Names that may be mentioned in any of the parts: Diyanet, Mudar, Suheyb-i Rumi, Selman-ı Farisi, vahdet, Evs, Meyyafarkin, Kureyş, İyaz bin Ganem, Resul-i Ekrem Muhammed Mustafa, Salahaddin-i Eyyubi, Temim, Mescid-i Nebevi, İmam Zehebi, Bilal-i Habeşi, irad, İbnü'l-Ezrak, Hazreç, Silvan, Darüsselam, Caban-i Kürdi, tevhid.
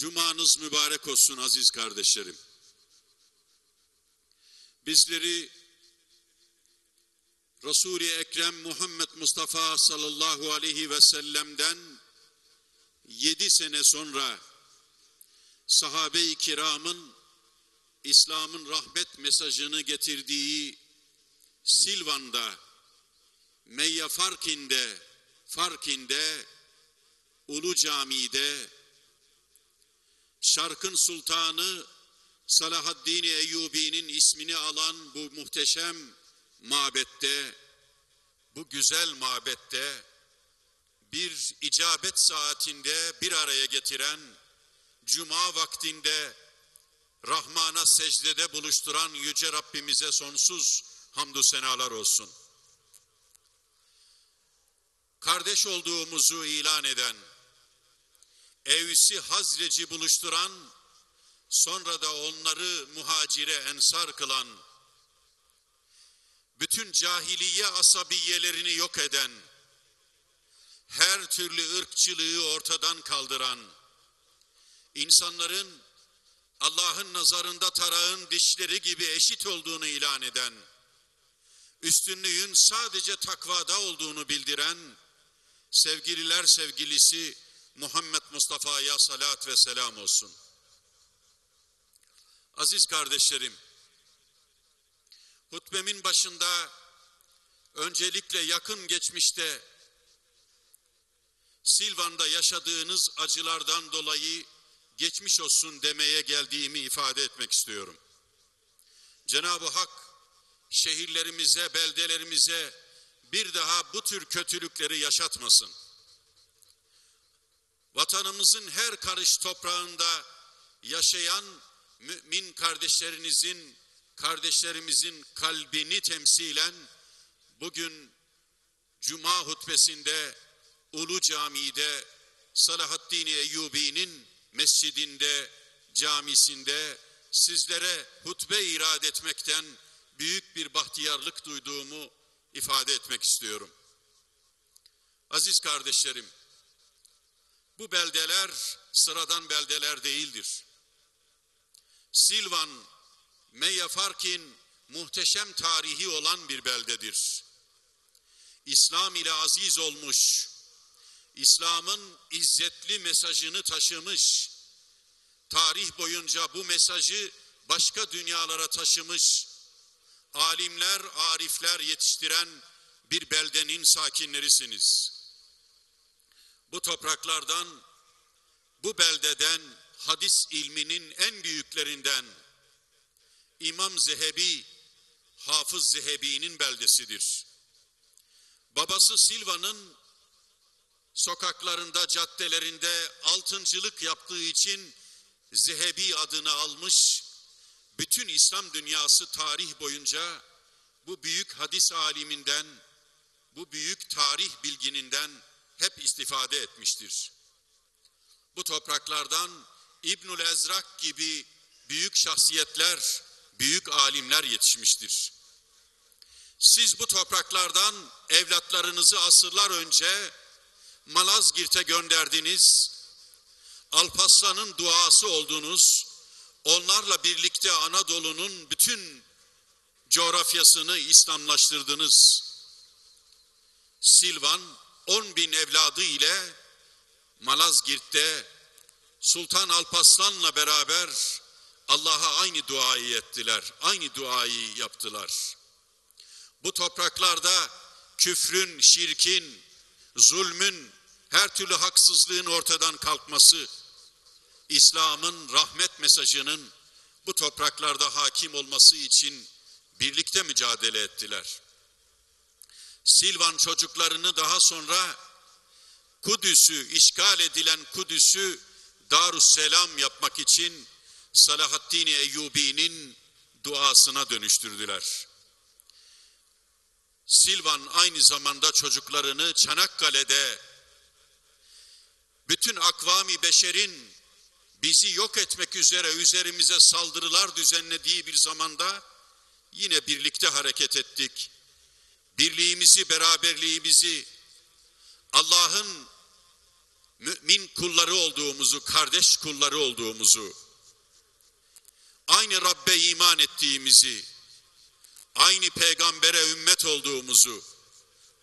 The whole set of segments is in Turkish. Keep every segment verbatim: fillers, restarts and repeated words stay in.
Cumanız mübarek olsun aziz kardeşlerim. Bizleri Resul-i Ekrem Muhammed Mustafa sallallahu aleyhi ve sellem'den yedi sene sonra sahabe-i kiramın İslam'ın rahmet mesajını getirdiği Silvan'da, Meyyafarkin'de, Farkin'de, Ulu Cami'de, Şark'ın Sultanı Salahaddin-i Eyyubi'nin ismini alan bu muhteşem mabette, bu güzel mabette bir icabet saatinde bir araya getiren, Cuma vaktinde Rahman'a secdede buluşturan Yüce Rabbimize sonsuz hamdü senalar olsun. Kardeş olduğumuzu ilan eden, Evs'i Hazrec'i buluşturan, sonra da onları muhacire ensar kılan, bütün cahiliye asabiyelerini yok eden, her türlü ırkçılığı ortadan kaldıran, insanların Allah'ın nazarında tarağın dişleri gibi eşit olduğunu ilan eden, üstünlüğün sadece takvada olduğunu bildiren, sevgililer sevgilisi Muhammed Mustafa'ya salat ve selam olsun. Aziz kardeşlerim, hutbemin başında öncelikle yakın geçmişte Silvan'da yaşadığınız acılardan dolayı geçmiş olsun demeye geldiğimi ifade etmek istiyorum. Cenab-ı Hak şehirlerimize, beldelerimize bir daha bu tür kötülükleri yaşatmasın. Vatanımızın her karış toprağında yaşayan mümin kardeşlerinizin, kardeşlerimizin kalbini temsilen bugün Cuma hutbesinde Ulu Cami'de Salahaddin-i Eyyubi'nin mescidinde, camisinde sizlere hutbe irade etmekten büyük bir bahtiyarlık duyduğumu ifade etmek istiyorum. Aziz kardeşlerim, bu beldeler sıradan beldeler değildir. Silvan, Meyyafarkin muhteşem tarihi olan bir beldedir. İslam ile aziz olmuş, İslam'ın izzetli mesajını taşımış, tarih boyunca bu mesajı başka dünyalara taşımış, alimler, arifler yetiştiren bir beldenin sakinlerisiniz. Bu topraklardan, bu beldeden, hadis ilminin en büyüklerinden İmam Zehebi, Hafız Zehebi'nin beldesidir. Babası Silvan'ın sokaklarında, caddelerinde altıncılık yaptığı için Zehebi adını almış, bütün İslam dünyası tarih boyunca bu büyük hadis aliminden, bu büyük tarih bilgininden hep istifade etmiştir. Bu topraklardan İbnü'l-Ezrak gibi büyük şahsiyetler, büyük alimler yetişmiştir. Siz bu topraklardan evlatlarınızı asırlar önce Malazgirt'e gönderdiniz, Alparslan'ın duası oldunuz, onlarla birlikte Anadolu'nun bütün coğrafyasını İslamlaştırdınız. Silvan on bin evladı ile Malazgirt'te Sultan Alparslan'la beraber Allah'a aynı duayı ettiler, aynı duayı yaptılar. Bu topraklarda küfrün, şirkin, zulmün, her türlü haksızlığın ortadan kalkması, İslam'ın rahmet mesajının bu topraklarda hakim olması için birlikte mücadele ettiler. Silvan çocuklarını daha sonra Kudüs'ü, işgal edilen Kudüs'ü Darüsselam yapmak için Salahaddin-i Eyyubi'nin duasına dönüştürdüler. Silvan aynı zamanda çocuklarını Çanakkale'de bütün akvami beşerin bizi yok etmek üzere üzerimize saldırılar düzenlediği bir zamanda yine birlikte hareket ettik. Birliğimizi, beraberliğimizi Allah'ın mümin kulları olduğumuzu, kardeş kulları olduğumuzu, aynı Rabbe iman ettiğimizi, aynı peygambere ümmet olduğumuzu,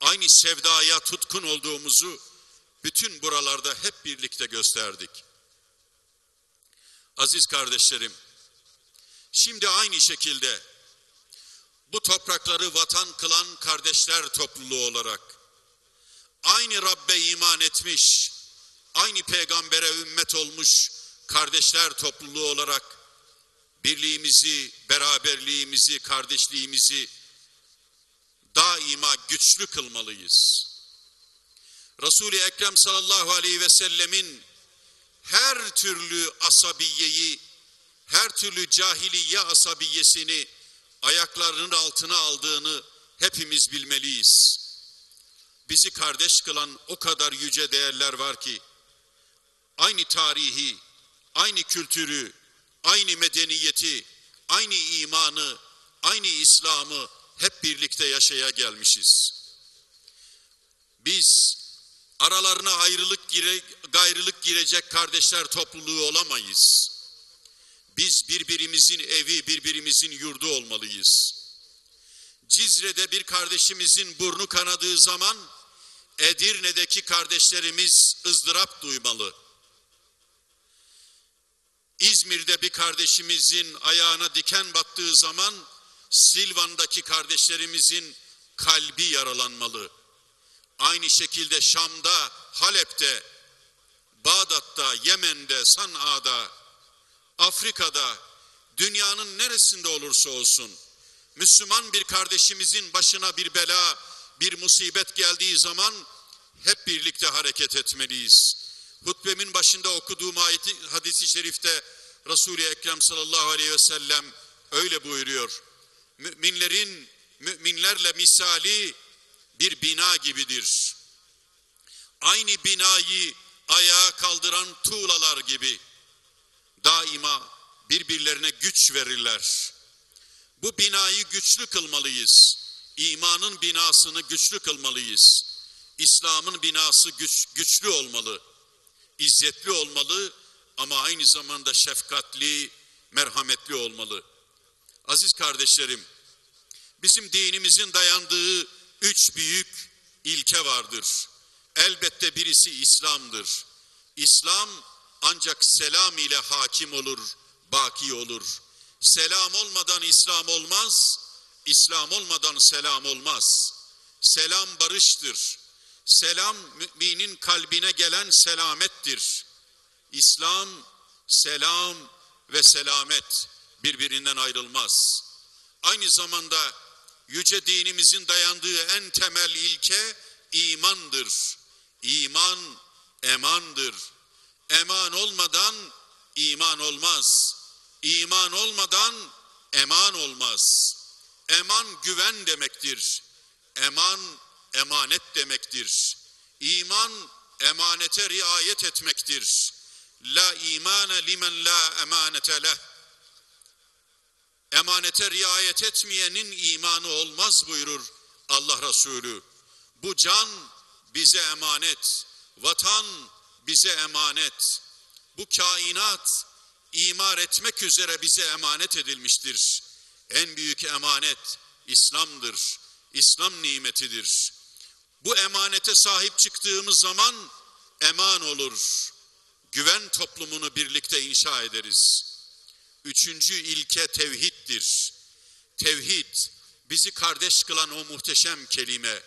aynı sevdaya tutkun olduğumuzu bütün buralarda hep birlikte gösterdik. Aziz kardeşlerim, şimdi aynı şekilde bu toprakları vatan kılan kardeşler topluluğu olarak aynı Rabbe iman etmiş, aynı peygambere ümmet olmuş kardeşler topluluğu olarak birliğimizi, beraberliğimizi, kardeşliğimizi daima güçlü kılmalıyız. Resul-i Ekrem sallallahu aleyhi ve sellemin her türlü asabiyeyi, her türlü cahiliye asabiyesini ayaklarının altına aldığını hepimiz bilmeliyiz. Bizi kardeş kılan o kadar yüce değerler var ki, aynı tarihi, aynı kültürü, aynı medeniyeti, aynı imanı, aynı İslam'ı hep birlikte yaşaya gelmişiz. Biz aralarına ayrılık gire, gayrılık girecek kardeşler topluluğu olamayız. Biz birbirimizin evi, birbirimizin yurdu olmalıyız. Cizre'de bir kardeşimizin burnu kanadığı zaman, Edirne'deki kardeşlerimiz ızdırap duymalı. İzmir'de bir kardeşimizin ayağına diken battığı zaman, Silvan'daki kardeşlerimizin kalbi yaralanmalı. Aynı şekilde Şam'da, Halep'te, Bağdat'ta, Yemen'de, San'a'da, Afrika'da, dünyanın neresinde olursa olsun, Müslüman bir kardeşimizin başına bir bela, bir musibet geldiği zaman hep birlikte hareket etmeliyiz. Hutbemin başında okuduğum ayeti, hadis-i şerifte Resul-i Ekrem sallallahu aleyhi ve sellem öyle buyuruyor. Müminlerin, müminlerle misali bir bina gibidir. Aynı binayı ayağa kaldıran tuğlalar gibi daima birbirlerine güç verirler. Bu binayı güçlü kılmalıyız. İmanın binasını güçlü kılmalıyız. İslam'ın binası güç, güçlü olmalı. İzzetli olmalı ama aynı zamanda şefkatli, merhametli olmalı. Aziz kardeşlerim, bizim dinimizin dayandığı üç büyük ilke vardır. Elbette birisi İslam'dır. İslam ancak selam ile hakim olur, baki olur. Selam olmadan İslam olmaz, İslam olmadan selam olmaz. Selam barıştır. Selam müminin kalbine gelen selamettir. İslam, selam ve selamet birbirinden ayrılmaz. Aynı zamanda yüce dinimizin dayandığı en temel ilke imandır. İman, emandır. Eman olmadan iman olmaz. İman olmadan eman olmaz. Eman güven demektir. Eman emanet demektir. İman emanete riayet etmektir. La imane limen la emanete leh. Emanete riayet etmeyenin imanı olmaz buyurur Allah Resulü. Bu can bize emanet, vatan bize emanet. Bu kainat imar etmek üzere bize emanet edilmiştir. En büyük emanet İslam'dır. İslam nimetidir. Bu emanete sahip çıktığımız zaman eman olur. Güven toplumunu birlikte inşa ederiz. Üçüncü ilke tevhiddir. Tevhid, bizi kardeş kılan o muhteşem kelime.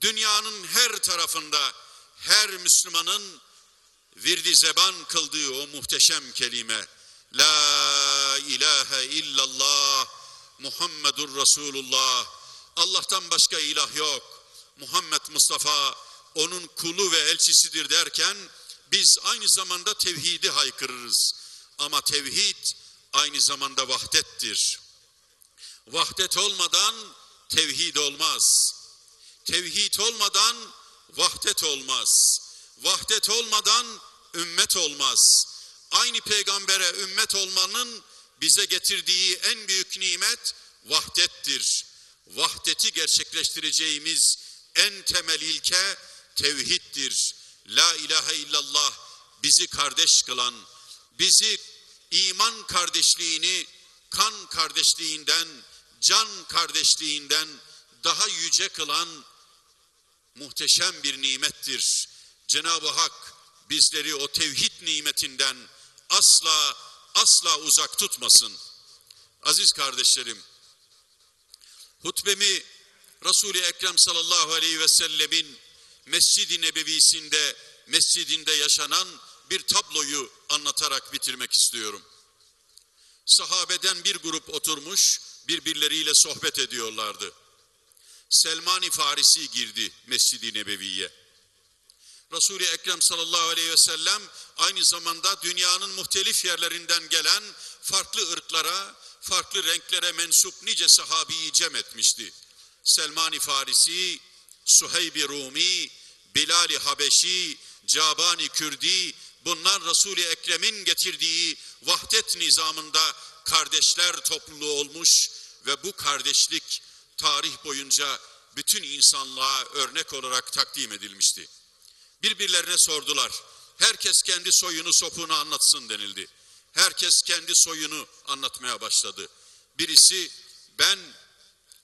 Dünyanın her tarafında her Müslümanın virdi zeban kıldığı o muhteşem kelime. La ilahe illallah, Muhammedur Resulullah. Allah'tan başka ilah yok. Muhammed Mustafa onun kulu ve elçisidir derken biz aynı zamanda tevhidi haykırırız. Ama tevhid aynı zamanda vahdettir. Vahdet olmadan tevhid olmaz. Tevhid olmadan vahdet olmaz. Vahdet olmadan ümmet olmaz. Aynı peygambere ümmet olmanın bize getirdiği en büyük nimet vahdettir. Vahdeti gerçekleştireceğimiz en temel ilke tevhiddir. La ilahe illallah bizi kardeş kılan, bizi iman kardeşliğini kan kardeşliğinden, can kardeşliğinden daha yüce kılan muhteşem bir nimettir. Cenab-ı Hak bizleri o tevhid nimetinden asla asla uzak tutmasın. Aziz kardeşlerim, hutbemi Resul-i Ekrem sallallahu aleyhi ve sellemin Mescid-i Nebevisinde, mescidinde yaşanan bir tabloyu anlatarak bitirmek istiyorum. Sahabeden bir grup oturmuş, birbirleriyle sohbet ediyorlardı. Selman-ı Farisi girdi Mescid-i Nebevi'ye. Resul-i Ekrem sallallahu aleyhi ve sellem aynı zamanda dünyanın muhtelif yerlerinden gelen farklı ırklara, farklı renklere mensup nice sahabiyi cem etmişti. Selman-ı Farisi, Suheyb-i Rumi, Bilal-i Habeşi, Caban-i Kürdi, bunlar Resul-i Ekrem'in getirdiği vahdet nizamında kardeşler topluluğu olmuş ve bu kardeşlik tarih boyunca bütün insanlığa örnek olarak takdim edilmişti. Birbirlerine sordular. Herkes kendi soyunu sopunu anlatsın denildi. Herkes kendi soyunu anlatmaya başladı. Birisi ben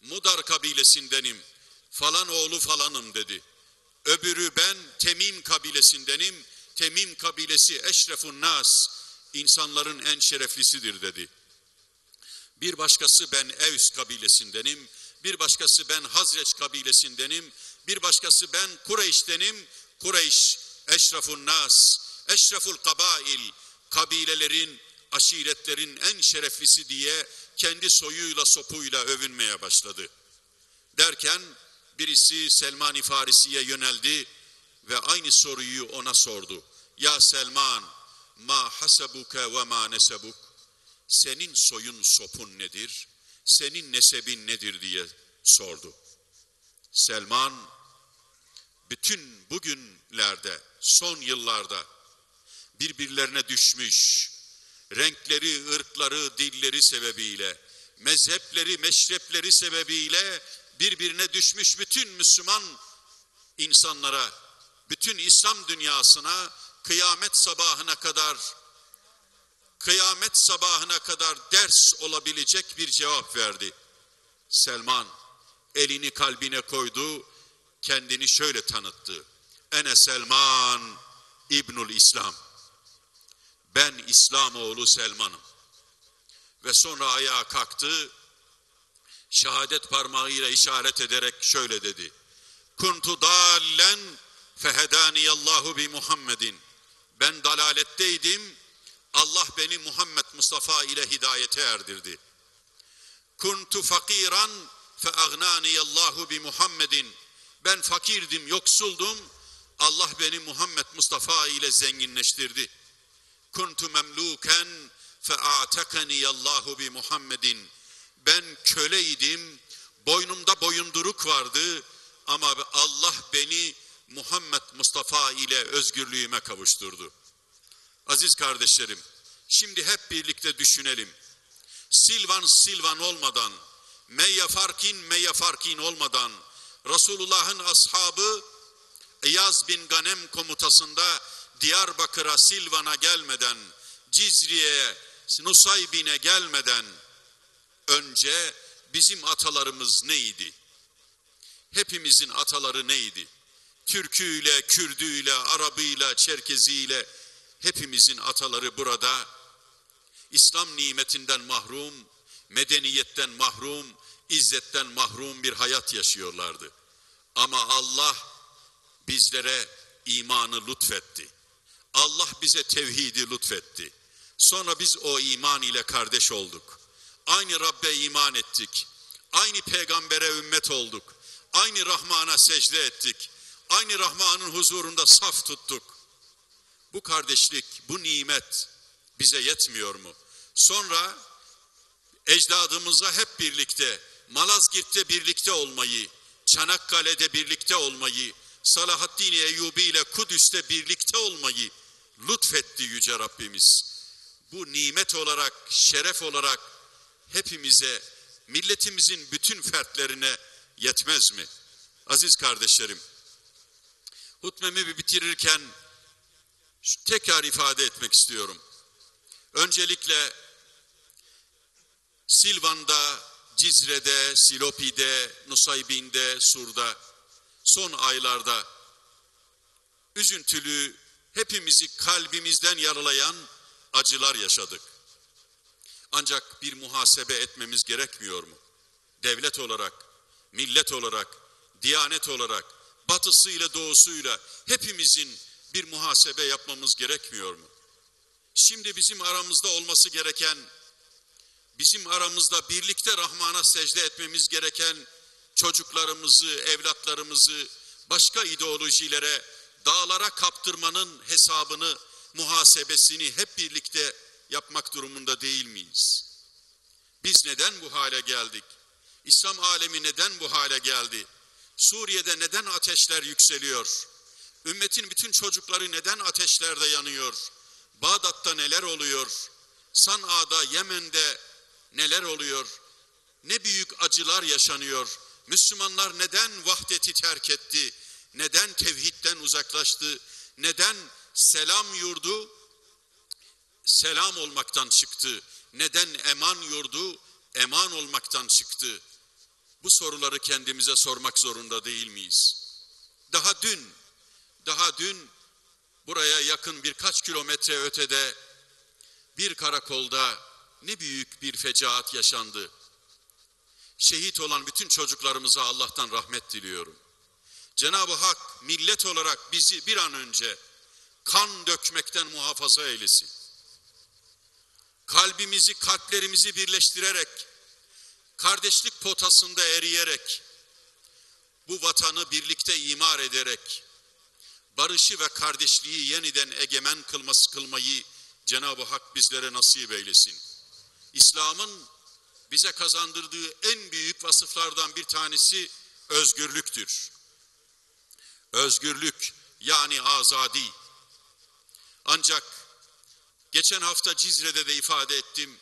Mudar kabilesindenim, falan oğlu falanım dedi. Öbürü ben Temim kabilesindenim, Temim kabilesi eşrefun nas, insanların en şereflisidir dedi. Bir başkası ben Evs kabilesindenim, bir başkası ben Hazreç kabilesindenim, bir başkası ben Kureyş'tenim, Kureyş eşrefun nas, eşreful kabail, kabilelerin, aşiretlerin en şereflisi diye kendi soyuyla sopuyla övünmeye başladı. Derken birisi Selman-ı Farisi'ye yöneldi ve aynı soruyu ona sordu. Ya Selman, ma hasebuke ve ma nesebuk. Senin soyun sopun nedir? Senin nesebin nedir diye sordu. Selman, bütün bugünlerde, son yıllarda birbirlerine düşmüş, renkleri, ırkları, dilleri sebebiyle, mezhepleri, meşrepleri sebebiyle birbirine düşmüş bütün Müslüman insanlara, bütün İslam dünyasına kıyamet sabahına kadar, kıyamet sabahına kadar ders olabilecek bir cevap verdi. Selman elini kalbine koydu, kendini şöyle tanıttı. Ene Selman İbnü'l-Ezrak. Ben İslam oğlu Selman'ım. Ve sonra ayağa kalktı, şehadet parmağıyla işaret ederek şöyle dedi. Kuntu dallen fehedaniyallahu bi Muhammedin. Ben dalaletteydim, Allah beni Muhammed Mustafa ile hidayete erdirdi. Kuntu fakiran feaghnaniyallahu bi Muhammedin. Ben fakirdim, yoksuldum, Allah beni Muhammed Mustafa ile zenginleştirdi. Kuntu memluken fe'atekaniyallahu bi Muhammedin. Ben köleydim, boynumda boyunduruk vardı ama Allah beni Muhammed Mustafa ile özgürlüğüme kavuşturdu. Aziz kardeşlerim, şimdi hep birlikte düşünelim. Silvan Silvan olmadan, Meyyafarkin Meyyafarkin olmadan, Resulullah'ın ashabı İyaz bin Ganem komutasında Diyarbakır'a, Silvan'a gelmeden, Cizre'ye, Nusaybin'e gelmeden önce bizim atalarımız neydi? Hepimizin ataları neydi? Türküyle, Kürdüyle, Arabıyla, Çerkeziyle hepimizin ataları burada İslam nimetinden mahrum, medeniyetten mahrum, izzetten mahrum bir hayat yaşıyorlardı. Ama Allah bizlere imanı lütfetti. Allah bize tevhidi lütfetti. Sonra biz o iman ile kardeş olduk. Aynı Rabbe iman ettik. Aynı peygambere ümmet olduk. Aynı Rahman'a secde ettik. Aynı Rahman'ın huzurunda saf tuttuk. Bu kardeşlik, bu nimet bize yetmiyor mu? Sonra ecdadımızla hep birlikte Malazgirt'te birlikte olmayı, Çanakkale'de birlikte olmayı, Salahaddin-i Eyyubi ile Kudüs'te birlikte olmayı lütfetti Yüce Rabbimiz. Bu nimet olarak, şeref olarak hepimize, milletimizin bütün fertlerine yetmez mi? Aziz kardeşlerim, hutbemi bitirirken tekrar ifade etmek istiyorum. Öncelikle Silvan'da, Cizre'de, Silopi'de, Nusaybin'de, Sur'da son aylarda üzüntülü, hepimizi kalbimizden yaralayan acılar yaşadık. Ancak bir muhasebe etmemiz gerekmiyor mu? Devlet olarak, millet olarak, diyanet olarak, batısıyla doğusuyla hepimizin bir muhasebe yapmamız gerekmiyor mu? Şimdi bizim aramızda olması gereken, bizim aramızda birlikte Rahman'a secde etmemiz gereken çocuklarımızı, evlatlarımızı başka ideolojilere, dağlara kaptırmanın hesabını, muhasebesini hep birlikte yapmak durumunda değil miyiz? Biz neden bu hale geldik? İslam alemi neden bu hale geldi? Suriye'de neden ateşler yükseliyor? Ümmetin bütün çocukları neden ateşlerde yanıyor? Bağdat'ta neler oluyor? San'a'da, Yemen'de neler oluyor? Ne büyük acılar yaşanıyor? Müslümanlar neden vahdeti terk etti? Neden tevhidden uzaklaştı? Neden selam yurdu selam olmaktan çıktı? Neden eman yurdu eman olmaktan çıktı? Bu soruları kendimize sormak zorunda değil miyiz? Daha dün, daha dün buraya yakın birkaç kilometre ötede bir karakolda ne büyük bir fecaat yaşandı. Şehit olan bütün çocuklarımıza Allah'tan rahmet diliyorum. Cenab-ı Hak millet olarak bizi bir an önce kan dökmekten muhafaza eylesin. Kalbimizi, kalplerimizi birleştirerek, kardeşlik potasında eriyerek, bu vatanı birlikte imar ederek, barışı ve kardeşliği yeniden egemen kılması kılmayı Cenab-ı Hak bizlere nasip eylesin. İslam'ın bize kazandırdığı en büyük vasıflardan bir tanesi özgürlüktür. Özgürlük yani azadi. Ancak geçen hafta Cizre'de de ifade ettim.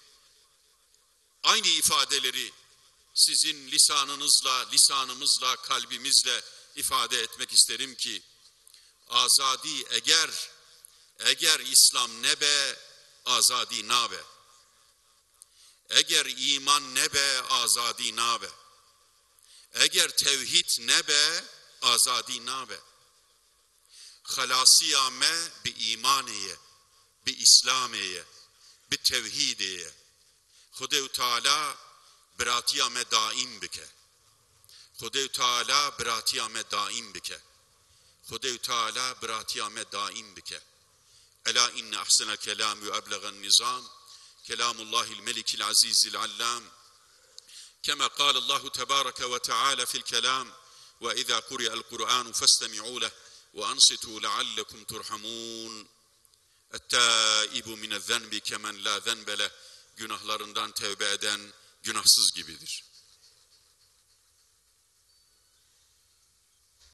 Aynı ifadeleri sizin lisanınızla, lisanımızla, kalbimizle ifade etmek isterim ki azadi eğer, eğer İslam ne be, azadi na be. Eğer iman ne be, azadi na be. Eğer tevhid ne be, azadi na be. Halasiyame bi imaniye, bi İslamiye, bi tevhidiye. Hudev Teala bratiyame daim bike. Hudev Teala bratiyame daim bike. Hudev Teala bratiyame daim bike. Ela inne ahsena kelam ve ablagan nizam kelamullahil melikil azizil allam. Kema kâle Allahu tebareke ve teâlâ fil kelam ve izâ kuriya'l Kur'an festemi'û leh ve ansitu leallekum turhamun. Et-tâibu minez-zenbi kemen la zenbe leh. Günahlarından tevbe eden günahsız gibidir.